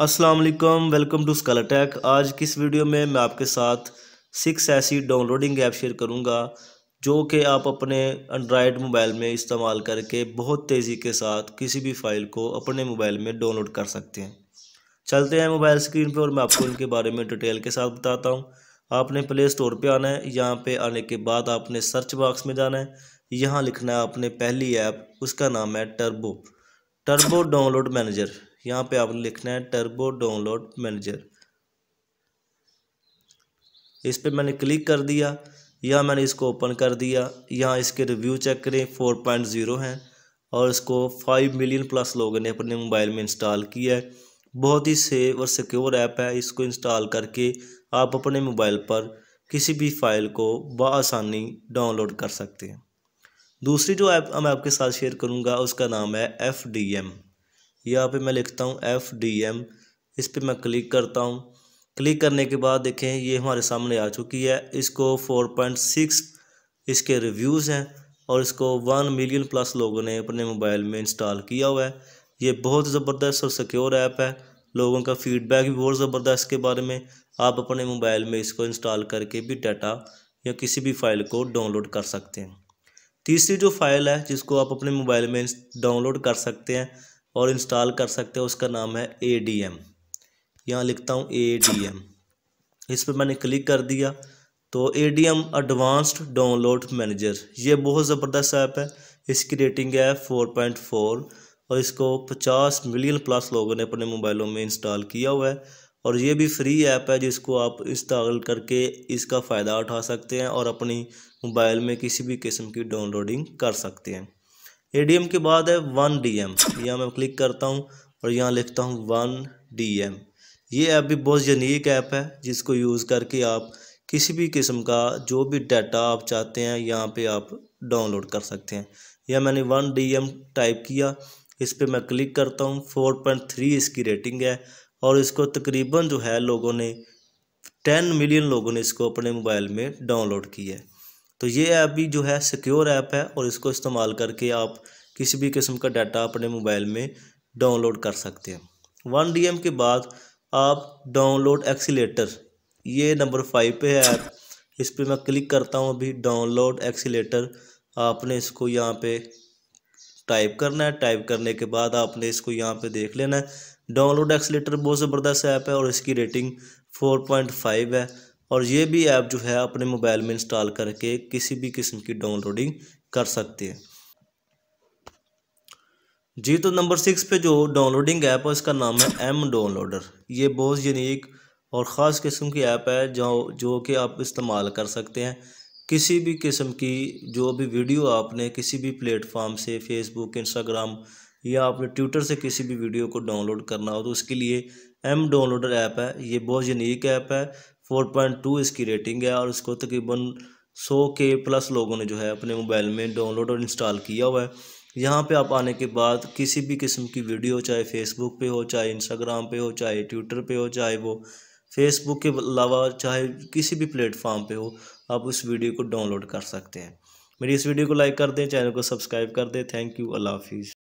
अस्सलाम वालेकुम, welcome to scholar take. आज की इस वीडियो में मैं आपके साथ 6 ऐसी डाउनलोडिंग ऐप शेयर करूंगा जो कि आप अपने एंड्राइड मोबाइल में इस्तेमाल करके बहुत तेज़ी के साथ किसी भी फ़ाइल को अपने मोबाइल में डाउनलोड कर सकते हैं। चलते हैं मोबाइल स्क्रीन पर और मैं आपको इनके बारे में डिटेल के साथ बताता हूँ। आपने प्ले स्टोर पर आना है। यहाँ पर आने के बाद आपने सर्च बॉक्स में जाना है। यहाँ लिखना है आपने पहली ऐप, उसका नाम है टर्बो डाउनलोड मैनेजर। यहाँ पे आपने लिखना है टर्बो डाउनलोड मैनेजर। इस पे मैंने क्लिक कर दिया या मैंने इसको ओपन कर दिया। यहाँ इसके रिव्यू चेक करें, 4.0 हैं और इसको 5 मिलियन प्लस लोगों ने अपने मोबाइल में इंस्टॉल किया है। बहुत ही सेफ और सिक्योर ऐप है। इसको इंस्टॉल करके आप अपने मोबाइल पर किसी भी फाइल को बआसानी डाउनलोड कर सकते हैं। दूसरी जो ऐप मैं आपके साथ शेयर करूँगा उसका नाम है FDM। यहाँ पे मैं लिखता हूँ FDM, इस पर मैं क्लिक करता हूँ। क्लिक करने के बाद देखें ये हमारे सामने आ चुकी है। इसको 4.6 इसके रिव्यूज़ हैं और इसको 1 मिलियन प्लस लोगों ने अपने मोबाइल में इंस्टॉल किया हुआ है। ये बहुत ज़बरदस्त और सिक्योर ऐप है। लोगों का फीडबैक भी बहुत ज़बरदस्त इसके बारे में। आप अपने मोबाइल में इसको इंस्टॉल करके भी डाटा या किसी भी फाइल को डाउनलोड कर सकते हैं। तीसरी जो फाइल है जिसको आप अपने मोबाइल में डाउनलोड कर सकते हैं और इंस्टॉल कर सकते हैं उसका नाम है ADM। यहाँ लिखता हूँ ADM, इस पर मैंने क्लिक कर दिया तो ADM एडवांस्ड डाउनलोड मैनेजर, ये बहुत ज़बरदस्त ऐप है। इसकी रेटिंग है 4.4 और इसको 50 मिलियन प्लस लोगों ने अपने मोबाइलों में इंस्टॉल किया हुआ है। और ये भी फ्री ऐप है जिसको आप इंस्टॉल करके इसका फ़ायदा उठा सकते हैं और अपनी मोबाइल में किसी भी किस्म की डाउनलोडिंग कर सकते हैं। ADM के बाद है 1DM। यहाँ मैं क्लिक करता हूँ और यहाँ लिखता हूँ 1DM। ये ऐप भी बहुत यूनिक ऐप है जिसको यूज़ करके आप किसी भी किस्म का जो भी डाटा आप चाहते हैं यहाँ पे आप डाउनलोड कर सकते हैं। यह मैंने 1DM टाइप किया, इस पर मैं क्लिक करता हूँ। 4.3 इसकी रेटिंग है और इसको तकरीबन जो है लोगों ने 10 मिलियन लोगों ने इसको अपने मोबाइल में डाउनलोड किया है। तो ये ऐप भी जो है सिक्योर ऐप है और इसको इस्तेमाल करके आप किसी भी किस्म का डाटा अपने मोबाइल में डाउनलोड कर सकते हैं। 1DM के बाद आप डाउनलोड एक्सीलेटर, ये नंबर 5 पे है ऐप, इस पर मैं क्लिक करता हूँ। अभी डाउनलोड एक्सीलेटर आपने इसको यहाँ पे टाइप करना है। टाइप करने के बाद आपने इसको यहाँ पे देख लेना है। डाउनलोड एक्सीलेटर बहुत ज़बरदस्त ऐप है और इसकी रेटिंग 4.5 है और ये भी ऐप जो है अपने मोबाइल में इंस्टॉल करके किसी भी किस्म की डाउनलोडिंग कर सकते हैं जी। तो नंबर 6 पे जो डाउनलोडिंग ऐप है उसका नाम है M डाउनलोडर। ये बहुत यूनिक और ख़ास किस्म की ऐप है जो कि आप इस्तेमाल कर सकते हैं किसी भी किस्म की। जो भी वीडियो आपने किसी भी प्लेटफॉर्म से, फेसबुक, इंस्टाग्राम या आपने ट्विटर से किसी भी वीडियो को डाउनलोड करना हो तो उसके लिए M डाउनलोडर ऐप है। ये बहुत यूनिक ऐप है। 4.2 इसकी रेटिंग है और इसको तकरीबन 100K प्लस लोगों ने जो है अपने मोबाइल में डाउनलोड और इंस्टॉल किया हुआ है। यहाँ पे आप आने के बाद किसी भी किस्म की वीडियो, चाहे फेसबुक पे हो, चाहे इंस्टाग्राम पे हो, चाहे ट्विटर पे हो, चाहे वो फेसबुक के अलावा चाहे किसी भी प्लेटफॉर्म पे हो, आप उस वीडियो को डाउनलोड कर सकते हैं। मेरी इस वीडियो को लाइक कर दें, चैनल को सब्सक्राइब कर दें। थैंक यू, अल्लाह हाफिज़।